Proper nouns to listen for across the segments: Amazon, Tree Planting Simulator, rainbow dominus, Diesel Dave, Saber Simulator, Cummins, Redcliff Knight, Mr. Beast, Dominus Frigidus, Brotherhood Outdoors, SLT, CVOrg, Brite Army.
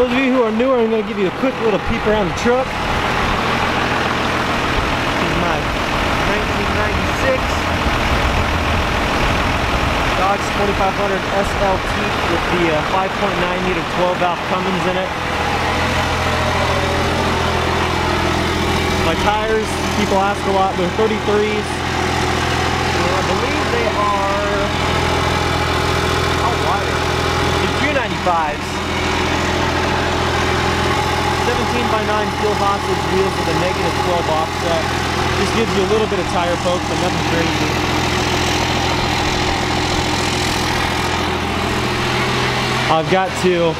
those of you who are newer, I'm going to give you a quick little peep around the truck. This is my 1996 Dodge 2500 SLT with the 5.9 liter 12-valve Cummins in it. My tires, people ask a lot, they're 33s. I believe they are Q95s. 17x9 fuel hostage wheels with a -12 offset. Just gives you a little bit of tire poke, but nothing crazy. I've got to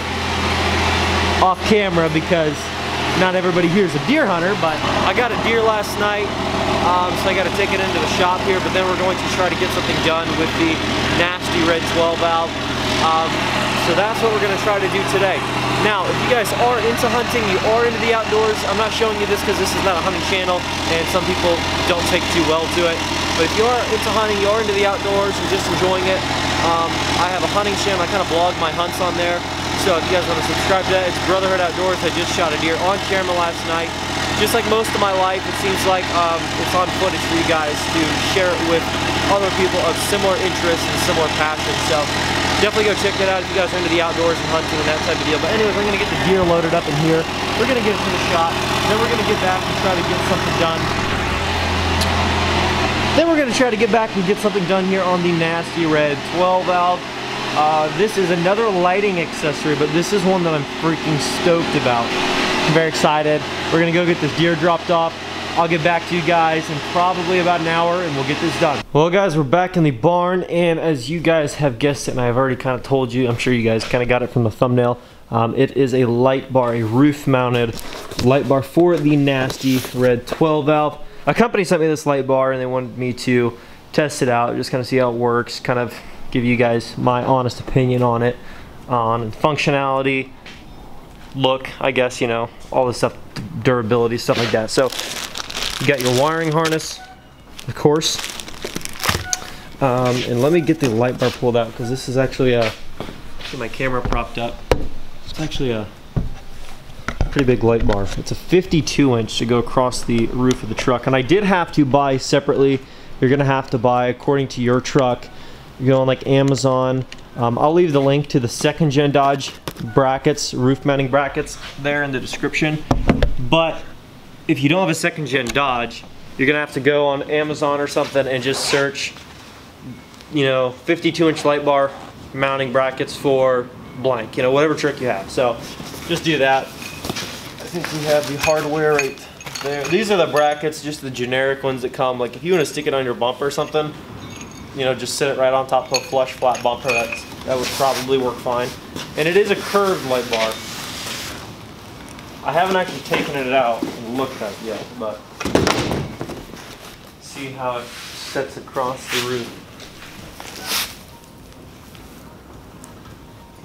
off camera because not everybody here is a deer hunter, but I got a deer last night, so I got to take it into the shop here, but then we're going to try to get something done with the nasty red 12-valve. So that's what we're going to try to do today. Now, if you guys are into hunting, you are into the outdoors, I'm not showing you this because this is not a hunting channel and some people don't take too well to it. But if you are into hunting, you are into the outdoors, you're just enjoying it, I have a hunting channel. I kind of vlog my hunts on there. So if you guys want to subscribe to that, it's Brotherhood Outdoors. I just shot a deer on camera last night. Just like most of my life, it seems like it's on footage for you guys to share it with other people of similar interests and similar passions. So definitely go check that out if you guys are into the outdoors and hunting and that type of deal. But anyways, I'm going to get the deer loaded up in here. We're going to get it to the shop. Then we're going to get back and try to get something done. Then we're going to try to get back and get something done here on the nasty red 12-valve. This is another lighting accessory, but this is one that I'm freaking stoked about. I'm very excited. We're going to go get this deer dropped off. I'll get back to you guys in probably about an hour and we'll get this done. Well guys, we're back in the barn, and as you guys have guessed it, and I've already kind of told you, I'm sure you guys kind of got it from the thumbnail, it is a light bar, a roof mounted light bar for the nasty red 12-valve. A company sent me this light bar and they wanted me to test it out, just kind of see how it works, kind of give you guys my honest opinion on it, on functionality, look, I guess, you know, all this stuff, durability, stuff like that. So you got your wiring harness, of course, and let me get the light bar pulled out because this is actually a, get my camera propped up, it's actually a pretty big light bar. It's a 52 inch to go across the roof of the truck, and I did have to buy separately. You're gonna have to buy according to your truck. You go on like Amazon, I'll leave the link to the second gen Dodge brackets, roof mounting brackets there in the description. But if you don't have a second gen Dodge, you're gonna have to go on Amazon or something and just search, you know, 52 inch light bar mounting brackets for blank, you know, whatever trick you have. So just do that. I think we have the hardware right there. These are the brackets, just the generic ones that come, like if you want to stick it on your bumper or something, you know, just set it right on top of a flush flat bumper. That would probably work fine. And it is a curved light bar. I haven't actually taken it out and looked at it yet, but see how it sets across the roof.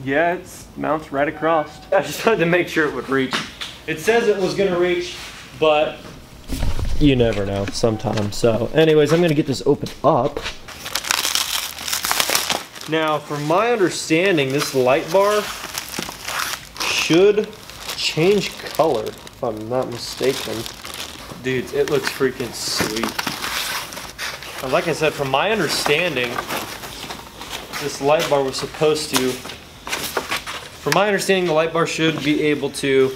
Yeah, it mounts right across. I just wanted to make sure it would reach. It says it was going to reach, but you never know sometimes. So anyways, I'm going to get this opened up. Now, from my understanding, this light bar should change color, if I'm not mistaken. Dudes, it looks freaking sweet. And like I said, from my understanding, this light bar was supposed to, from my understanding, the light bar should be able to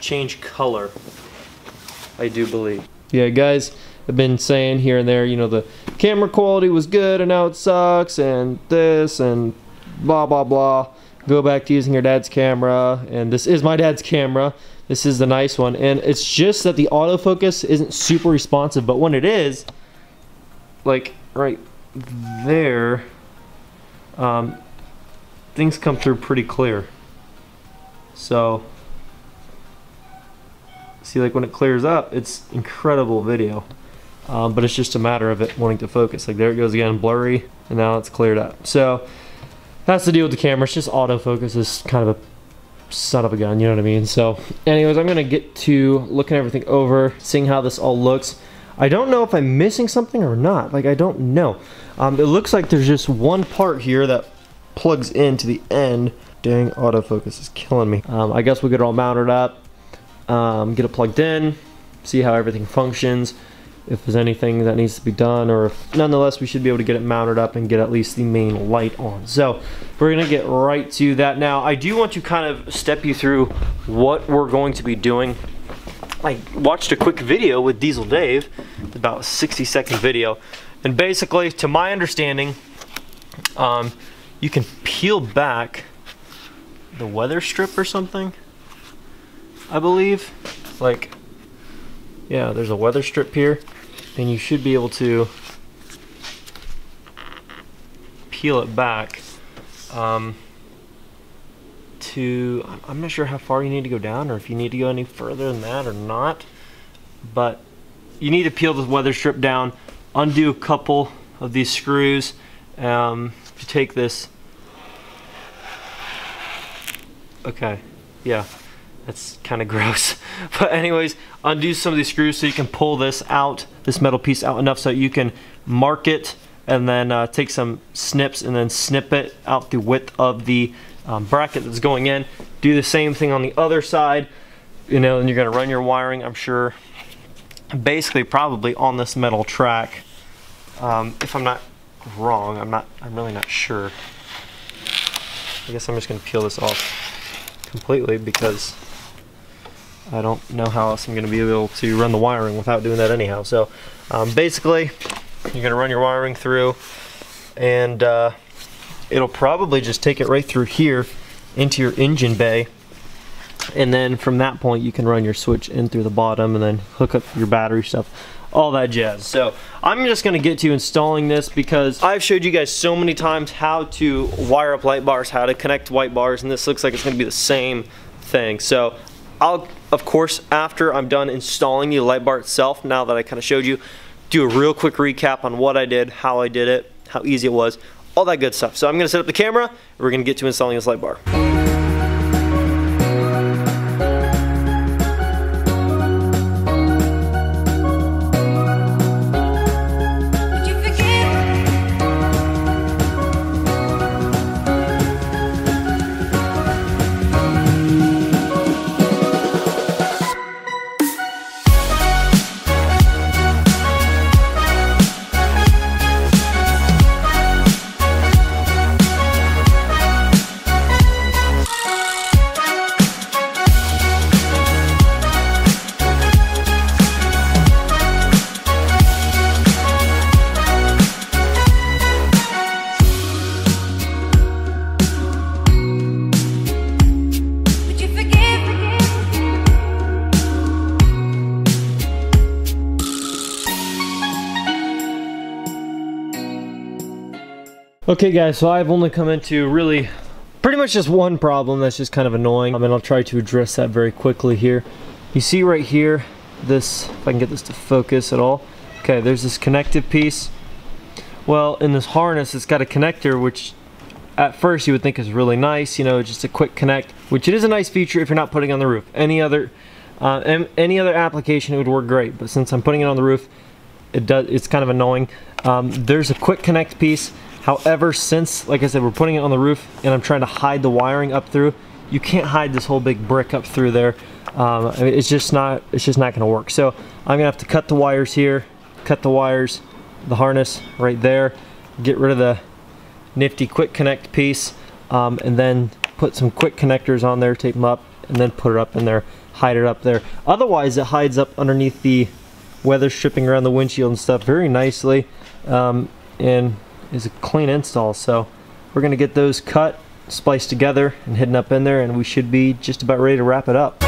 change color, I do believe. Yeah, guys, I've been saying here and there, you know, the camera quality was good and now it sucks and this and blah, blah, blah. Go back to using your dad's camera, and this is my dad's camera. This is the nice one, and it's just that the autofocus isn't super responsive, but when it is, like right there, things come through pretty clear. So see, like when it clears up, it's incredible video, but it's just a matter of it wanting to focus. Like there it goes again, blurry, and now it's cleared up. So that's the deal with the camera. It's just autofocus is kind of a son of a gun, you know what I mean? So anyways, I'm gonna get to looking everything over, seeing how this all looks. I don't know if I'm missing something or not. Like, I don't know. It looks like there's just one part here that plugs into the end Dang, autofocus is killing me. I guess we'll get it all mounted up, get it plugged in, see how everything functions, if there's anything that needs to be done, or if, nonetheless, we should be able to get it mounted up and get at least the main light on. So we're gonna get right to that now. I do want to kind of step you through what we're going to be doing. I watched a quick video with Diesel Dave, about a 60-second video, and basically, to my understanding, you can peel back the weather strip or something, I believe. Like, yeah, there's a weather strip here, and you should be able to peel it back to, I'm not sure how far you need to go down or if you need to go any further than that or not, but you need to peel the weather strip down, undo a couple of these screws to take this. Okay, yeah. That's kind of gross. But anyways, undo some of these screws so you can pull this out, this metal piece out enough so you can mark it, and then take some snips and then snip it out the width of the bracket that's going in. Do the same thing on the other side, you know, and you're gonna run your wiring, I'm sure, basically probably on this metal track. If I'm not wrong, I'm really not sure. I guess I'm just gonna peel this off completely because I don't know how else I'm going to be able to run the wiring without doing that anyhow. So basically, you're going to run your wiring through, and it'll probably just take it right through here into your engine bay, and then from that point you can run your switch in through the bottom and then hook up your battery stuff, all that jazz. So I'm just going to get to installing this because I've showed you guys so many times how to wire up light bars, how to connect white bars, and this looks like it's going to be the same thing. So I'll, of course, after I'm done installing the light bar itself, now that I kind of showed you, do a real quick recap on what I did, how I did it, how easy it was, all that good stuff. So I'm gonna set up the camera, and we're gonna get to installing this light bar. Okay guys, so I've only come into really pretty much just one problem that's just kind of annoying. I mean, I'll try to address that very quickly here. You see right here, this, if I can get this to focus at all. Okay, there's this connective piece. Well, in this harness, it's got a connector, which at first you would think is really nice, you know, just a quick connect, which it is a nice feature if you're not putting it on the roof. Any other application, it would work great, but since I'm putting it on the roof, it's kind of annoying. There's a quick connect piece. However, since, like I said, we're putting it on the roof and I'm trying to hide the wiring up through, you can't hide this whole big brick up through there. It's just not gonna work. So I'm gonna have to cut the wires here, cut the wires, the harness right there, get rid of the nifty quick connect piece, and then put some quick connectors on there, tape them up, and then put it up in there, hide it up there. Otherwise, it hides up underneath the weather stripping around the windshield and stuff very nicely, and is a clean install. So we're gonna get those cut, spliced together, and hidden up in there, and we should be just about ready to wrap it up.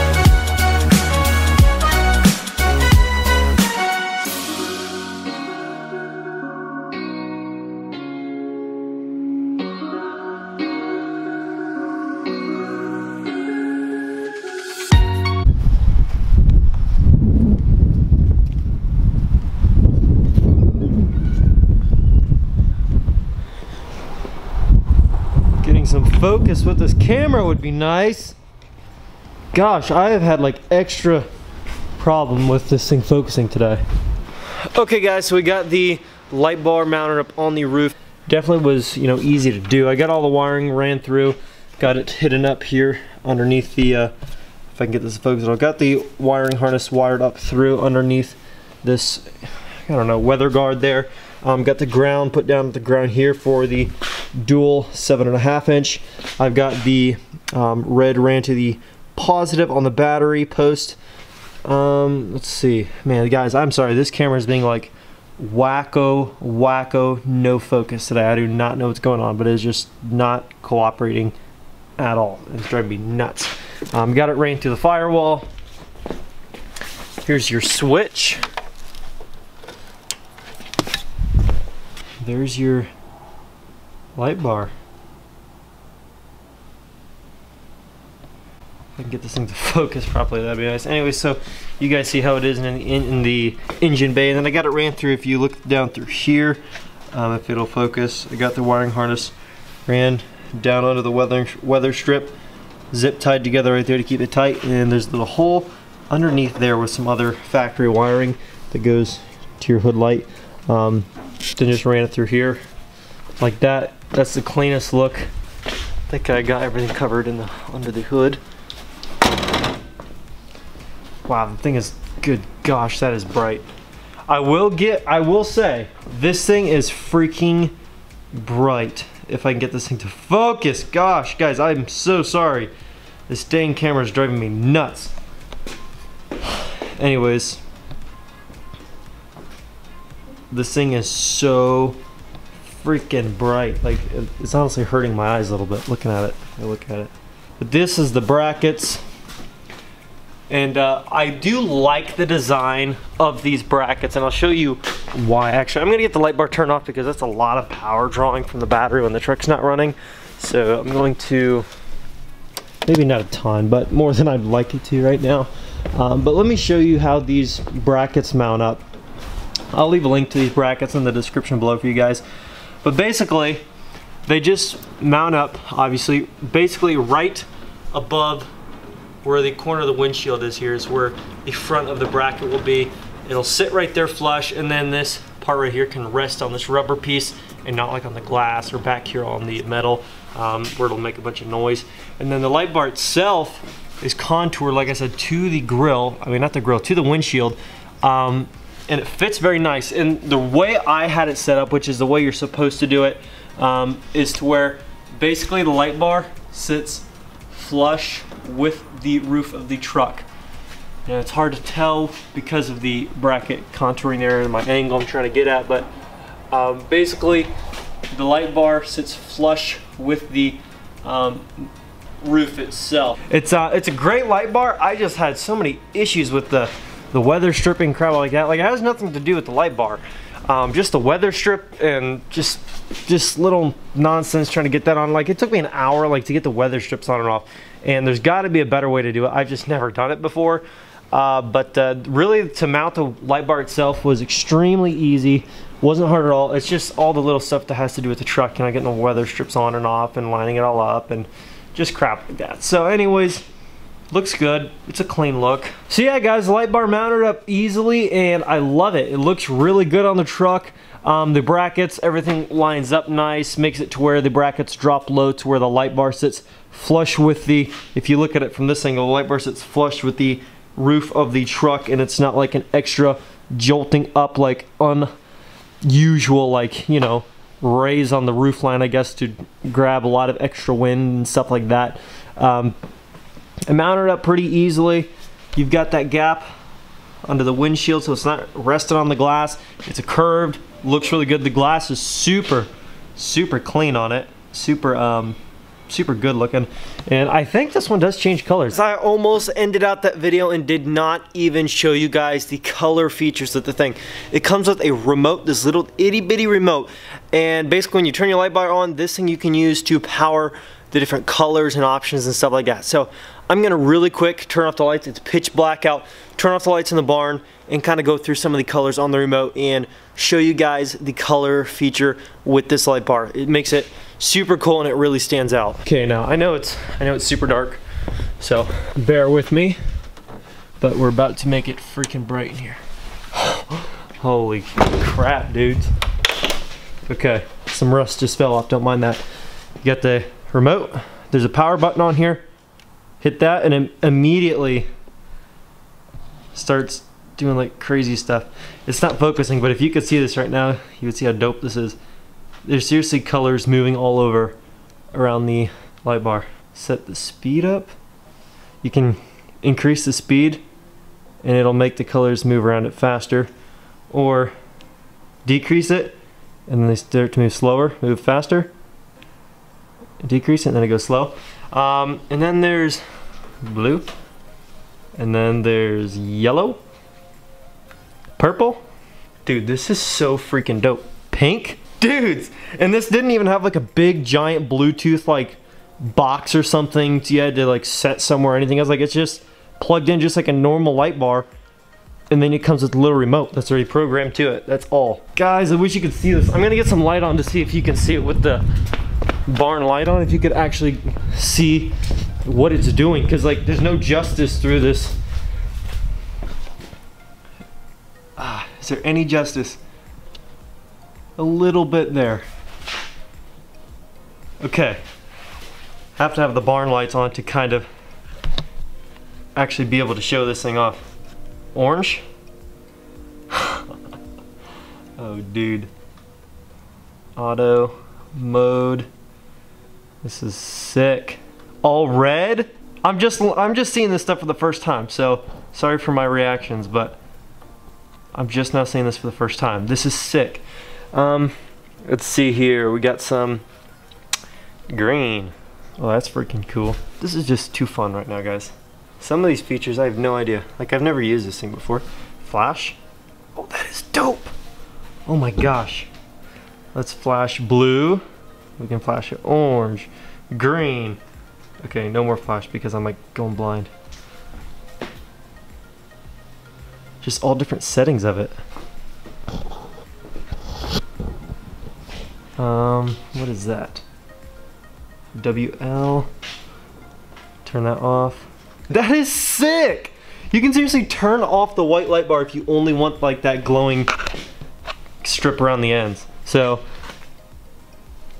Some focus with this camera would be nice. Gosh, I have had like extra problem with this thing focusing today. Okay guys, so we got the light bar mounted up on the roof. Definitely was, you know, easy to do. I got all the wiring ran through, Got it hidden up here underneath the, if I can get this focused, I've got the wiring harness wired up through underneath this, I don't know, weather guard there. Got the ground put down at the ground here for the dual 7.5 inch. I've got the red ran to the positive on the battery post. Let's see, man, guys, I'm sorry, this camera is being like wacko, no focus today. I do not know what's going on, but it's just not cooperating at all. It's driving me nuts. Got it ran through the firewall. Here's your switch. There's your light bar. If I can get this thing to focus properly, that'd be nice. Anyway, so you guys see how it is in the engine bay, and then I got it ran through, if you look down through here, if it'll focus, I got the wiring harness ran down under the weather strip, zip tied together right there to keep it tight, and there's a little hole underneath there with some other factory wiring that goes to your hood light. Then just ran it through here like that. That's the cleanest look. I think I got everything covered in the under the hood. Wow, the thing is, good gosh, that is bright. I will say, this thing is freaking bright. If I can get this thing to focus, gosh, guys, I'm so sorry. This dang camera is driving me nuts. Anyways, this thing is so freaking bright. Like, it's honestly hurting my eyes a little bit looking at it. I look at it. But this is the brackets. And I do like the design of these brackets, and I'll show you why. Actually, I'm gonna get the light bar turned off because that's a lot of power drawing from the battery when the truck's not running. So I'm going to, maybe not a ton, but more than I'd like it to right now. But let me show you how these brackets mount up. I'll leave a link to these brackets in the description below for you guys. But basically, they just mount up, obviously, basically right above where the corner of the windshield is. Here is where the front of the bracket will be. It'll sit right there flush, and then this part right here can rest on this rubber piece and not like on the glass or back here on the metal, where it'll make a bunch of noise. And then the light bar itself is contoured, like I said, to the grill, I mean not the grill, to the windshield, and it fits very nice. And the way I had it set up, which is the way you're supposed to do it, is to where basically the light bar sits flush with the roof of the truck. Now it's hard to tell because of the bracket contouring there and my angle I'm trying to get at, but basically the light bar sits flush with the roof itself. It's a great light bar. I just had so many issues with the weather stripping crap like that. Like, it has nothing to do with the light bar. Just the weather strip and just little nonsense trying to get that on. Like, it took me an hour to get the weather strips on and off, and there's got to be a better way to do it. I've just never done it before, but really to mount the light bar itself was extremely easy. Wasn't hard at all. It's just all the little stuff that has to do with the truck, and getting the weather strips on and off and lining it all up and just crap like that. So anyways, looks good. It's a clean look. So yeah, guys, the light bar mounted up easily, and I love it. It looks really good on the truck. The brackets, everything lines up nice, makes it to where the brackets drop low to where the light bar sits flush with the, if you look at it from this angle, the light bar sits flush with the roof of the truck, and it's not like an extra jolting up, like unusual, like, you know, raise on the roof line, I guess, to grab a lot of extra wind and stuff like that. I mounted it up pretty easily. You've got that gap under the windshield, so it's not resting on the glass. It's a curved, looks really good. The glass is super, super clean on it. Super, super good looking. And I think this one does change colors. I almost ended out that video and did not even show you guys the color features of the thing. It comes with a remote, this little itty bitty remote. And basically when you turn your light bar on, this thing you can use to power the different colors and options and stuff like that. So I'm gonna really quick turn off the lights. It's pitch black out. Turn off the lights in the barn and kind of go through some of the colors on the remote and show you guys the color feature with this light bar. It makes it super cool and it really stands out. Okay, now I know it's super dark, so bear with me, but we're about to make it freaking bright in here. Holy crap, dudes. Okay, some rust just fell off, don't mind that. You got the remote, There's a power button on here. Hit that and it immediately starts doing like crazy stuff. It's not focusing, but if you could see this right now, you would see how dope this is. There's seriously colors moving all over around the light bar. Set the speed up. You can increase the speed and it'll make the colors move around it faster, or decrease it and then they start to move slower, move faster. Decrease it and then it goes slow. And then there's blue, and then there's yellow, purple. Dude, this is so freaking dope. Pink, dudes. And this didn't even have like a big giant Bluetooth like box or something you had to like set somewhere or anything. I was like, it's just plugged in just like a normal light bar, and then it comes with a little remote that's already programmed to it. That's all. Guys, I wish you could see this. I'm gonna get some light on to see if you can see it with the barn light on, if you could actually see what it's doing, because like there's no justice through this. Is there any justice? A little bit there. Okay, have to have the barn lights on to kind of actually be able to show this thing off. Orange. Oh dude. Auto mode. This is sick. All red. I'm just seeing this stuff for the first time, so sorry for my reactions, but I'm just now seeing this for the first time. This is sick. Let's see here. We got some green. Oh, that's freaking cool. This is just too fun right now, guys. Some of these features I have no idea. Like, I've never used this thing before. Flash. Oh, that is dope. Oh my gosh. Let's flash blue. We can flash it orange, green. Okay, no more flash because I'm like going blind. Just all different settings of it. What is that? WL. Turn that off. That is sick! You can seriously turn off the white light bar if you only want like that glowing strip around the ends. So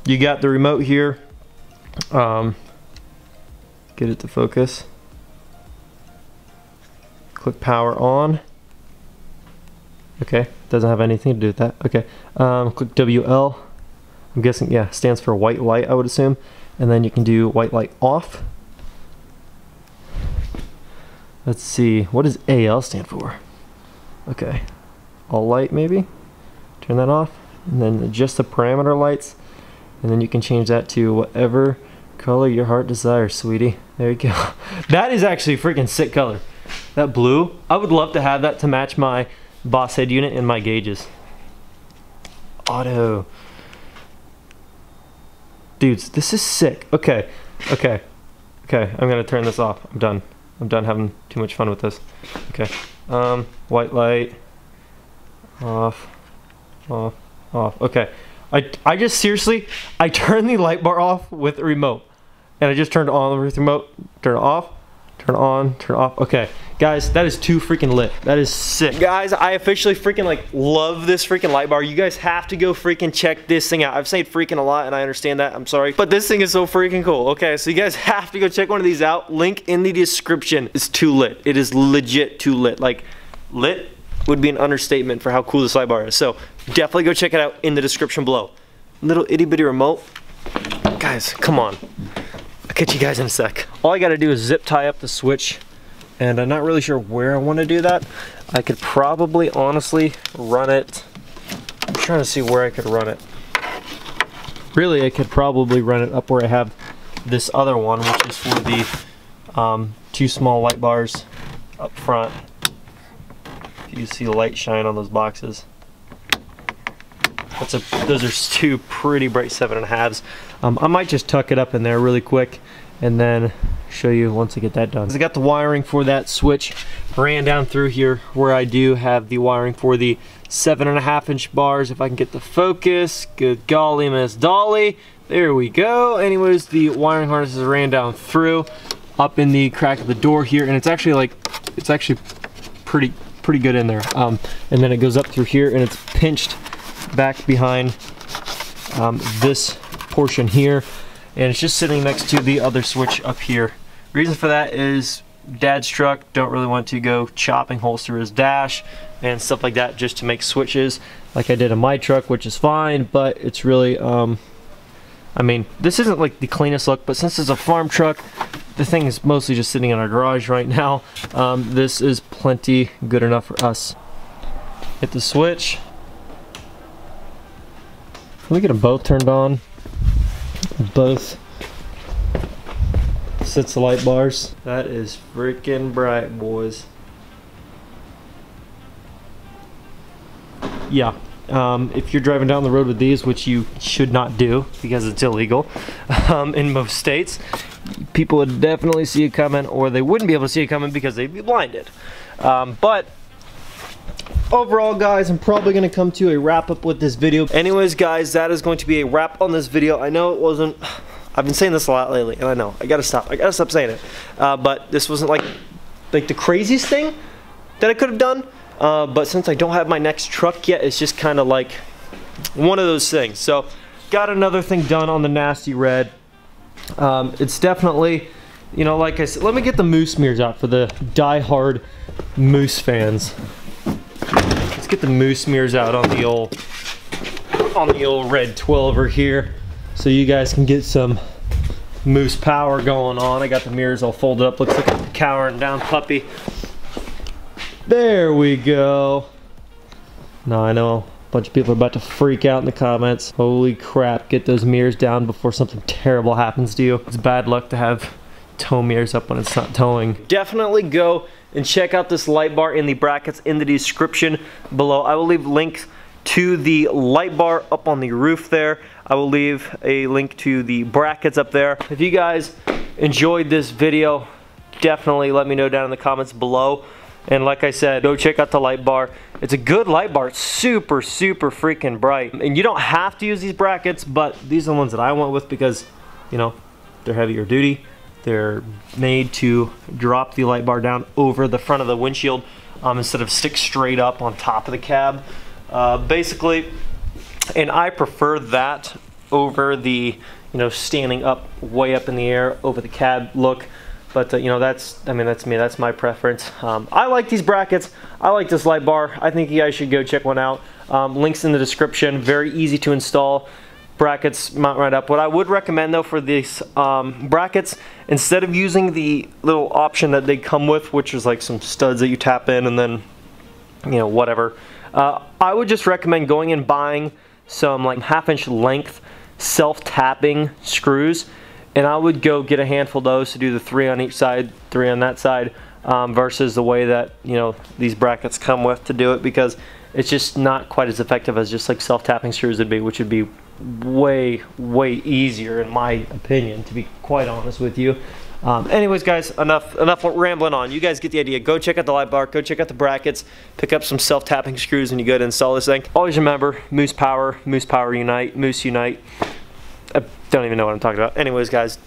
you got the remote here. Get it to focus. Click power on. Okay, doesn't have anything to do with that. Okay, click WL. I'm guessing, yeah, stands for white light, I would assume. And then you can do white light off. Let's see, what does AL stand for? Okay, all light maybe? Turn that off. And then just the parameter lights. And then you can change that to whatever color your heart desires, sweetie. There you go. That is actually a freaking sick color. That blue, I would love to have that to match my Boss head unit and my gauges. Auto. Dudes, this is sick. Okay, okay, okay. I'm gonna turn this off. I'm done. I'm done having too much fun with this. Okay, white light. Off, off, off. Okay, I just seriously, I turned the light bar off with a remote. And I just turned on with the remote, turn it off, turn on, turn off. Okay, guys, that is too freaking lit. That is sick. Guys, I officially freaking like love this freaking light bar. You guys have to go freaking check this thing out. I've said freaking a lot and I understand that, I'm sorry, but this thing is so freaking cool. Okay, so you guys have to go check one of these out. Link in the description. It's too lit. It is legit too lit. Like, lit would be an understatement for how cool this light bar is. So definitely go check it out in the description below. Little itty bitty remote. Guys, come on. Catch you guys in a sec. All I gotta do is zip tie up the switch, and I'm not really sure where I want to do that. I could probably honestly run it. I'm trying to see where I could run it. Really, I could probably run it up where I have this other one, which is for the two small light bars up front. If you see the light shine on those boxes. Those are two pretty bright 7.5s. I might just tuck it up in there really quick and then show you once I get that done. I got the wiring for that switch. Ran down through here where I do have the wiring for the 7.5-inch bars. If I can get the focus, good golly Miss Dolly. There we go. Anyways, the wiring harnesses ran down through, up in the crack of the door here, and it's actually like, it's actually pretty good in there. And then it goes up through here and it's pinched back behind this portion here, and it's just sitting next to the other switch up here. Reason for that is dad's truck, don't really want to go chopping holes through his dash and stuff like that just to make switches like I did on my truck, which is fine, but it's really, I mean, this isn't like the cleanest look, but since it's a farm truck, the thing is mostly just sitting in our garage right now. This is plenty good enough for us. Hit the switch. Can we get them both turned on? Both sets the light bars. That is freaking bright, boys. Yeah. If you're driving down the road with these, which you should not do because it's illegal in most states, people would definitely see it coming, or they wouldn't be able to see it coming because they'd be blinded. But overall, guys, I'm probably going to come to a wrap up with this video. Anyways, guys, that is going to be a wrap on this video. I know it wasn't, I've been saying this a lot lately, and I know I gotta stop saying it, but this wasn't like the craziest thing that I could have done. But since I don't have my next truck yet, it's just kind of like one of those things. So got another thing done on the Nasty Red. It's definitely, you know, like I said, let me get the moose mirrors out for the die-hard moose fans. Let's get the moose mirrors out on the old Red 12er here so you guys can get some moose power going on. I got the mirrors all folded up. Looks like a cowering down puppy. There we go. Now I know a bunch of people are about to freak out in the comments. Holy crap, get those mirrors down before something terrible happens to you. It's bad luck to have tow mirrors up when it's not towing. Definitely go and check out this light bar in the brackets in the description below. I will leave links to the light bar up on the roof there. I will leave a link to the brackets up there. If you guys enjoyed this video, definitely let me know down in the comments below. And like I said, go check out the light bar. It's a good light bar. It's super, super freaking bright. And you don't have to use these brackets, but these are the ones that I went with because, you know, they're heavier duty. They're made to drop the light bar down over the front of the windshield instead of stick straight up on top of the cab. Basically, and I prefer that over the, you know, standing up way up in the air over the cab look. But you know, that's, I mean, that's me, that's my preference. I like these brackets, I like this light bar. I think you guys should go check one out. Links in the description, very easy to install. Brackets mount right up. What I would recommend though for these brackets, instead of using the little option that they come with, which is like some studs that you tap in and then, you know, whatever. I would just recommend going and buying some like 1/2 inch length self-tapping screws. And I would go get a handful of those to do the 3 on each side, 3 on that side, versus the way that, you know, these brackets come with to do it, because it's just not quite as effective as just like self-tapping screws would be, which would be way, way easier in my opinion, to be quite honest with you. Anyways, guys, enough rambling on. You guys get the idea. Go check out the light bar, go check out the brackets, pick up some self-tapping screws when you go to install this thing. Always remember, moose power unite, moose unite. I don't even know what I'm talking about. Anyways, guys,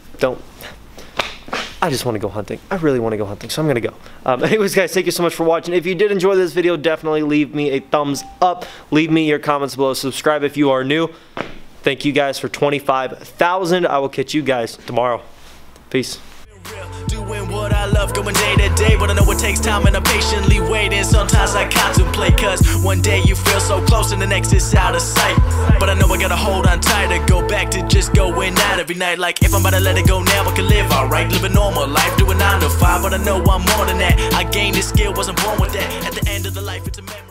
I just want to go hunting. I really want to go hunting, so I'm going to go. Anyways, guys, thank you so much for watching. If you did enjoy this video, definitely leave me a thumbs up. Leave me your comments below. Subscribe if you are new. Thank you guys for 25,000. I will catch you guys tomorrow. Peace. Doing what I love, going day to day, but I know it takes time and I'm patiently waiting. Sometimes I contemplate, cause one day you feel so close and the next it's out of sight. But I know I gotta hold on tight, I go back to just going out every night. Like if I'm about to let it go now, I can live alright, live a normal life, do a 9 to 5, but I know I'm more than that. I gained this skill, wasn't born with that. At the end of the life, it's a memory.